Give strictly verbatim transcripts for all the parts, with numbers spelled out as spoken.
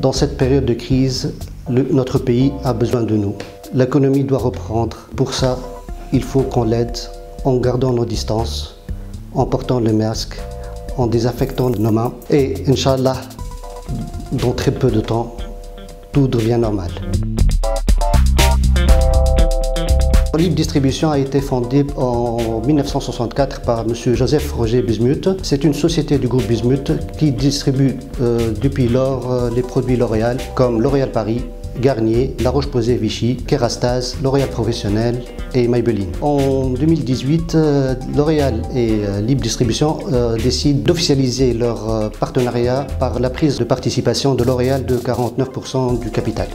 Dans cette période de crise, le, notre pays a besoin de nous. L'économie doit reprendre. Pour ça, il faut qu'on l'aide en gardant nos distances, en portant le masque, en désinfectant nos mains. Et Inch'Allah, dans très peu de temps, tout devient normal. Libre Distribution a été fondée en mille neuf cent soixante-quatre par Monsieur Joseph Roger Bismuth. C'est une société du groupe Bismuth qui distribue euh, depuis lors euh, les produits L'Oréal comme L'Oréal Paris, Garnier, La Roche-Posay, Vichy, Kerastase, L'Oréal Professionnel et Maybelline. En deux mille dix-huit, euh, L'Oréal et euh, Libre Distribution euh, décident d'officialiser leur euh, partenariat par la prise de participation de L'Oréal de quarante-neuf pour cent du capital.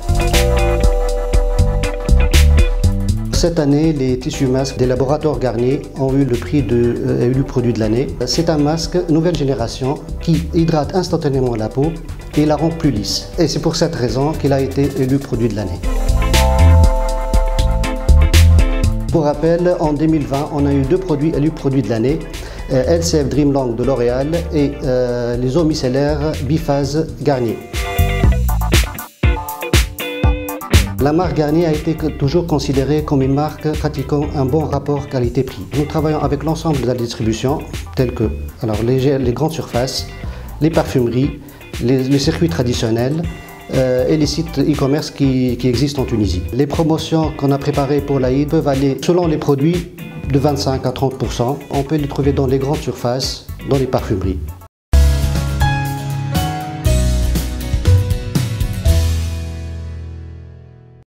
Cette année, les tissus masques des laboratoires Garnier ont eu le prix de euh, le produit de l'année. C'est un masque nouvelle génération qui hydrate instantanément la peau et la rend plus lisse. Et c'est pour cette raison qu'il a été élu produit de l'année. Pour rappel, en deux mille vingt, on a eu deux produits élus produits de l'année, euh, L C F Dreamlang de L'Oréal et euh, les eaux micellaires biphase Garnier. La marque Garnier a été toujours considérée comme une marque pratiquant un bon rapport qualité-prix. Nous travaillons avec l'ensemble de la distribution, telles que alors, les, les grandes surfaces, les parfumeries, les, les circuits traditionnels euh, et les sites e-commerce qui, qui existent en Tunisie. Les promotions qu'on a préparées pour l'Aïd peuvent aller, selon les produits, de vingt-cinq à trente pour cent. On peut les trouver dans les grandes surfaces, dans les parfumeries.